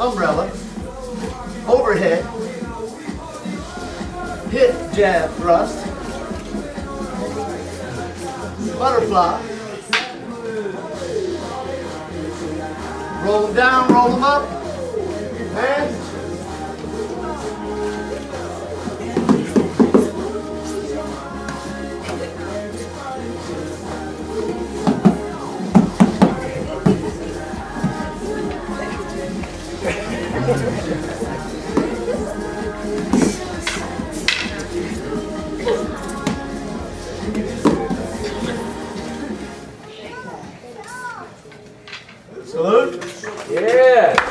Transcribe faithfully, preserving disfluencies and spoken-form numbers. Umbrella, overhead, hip jab thrust, butterfly, roll them down, roll them up, and salute. Yeah.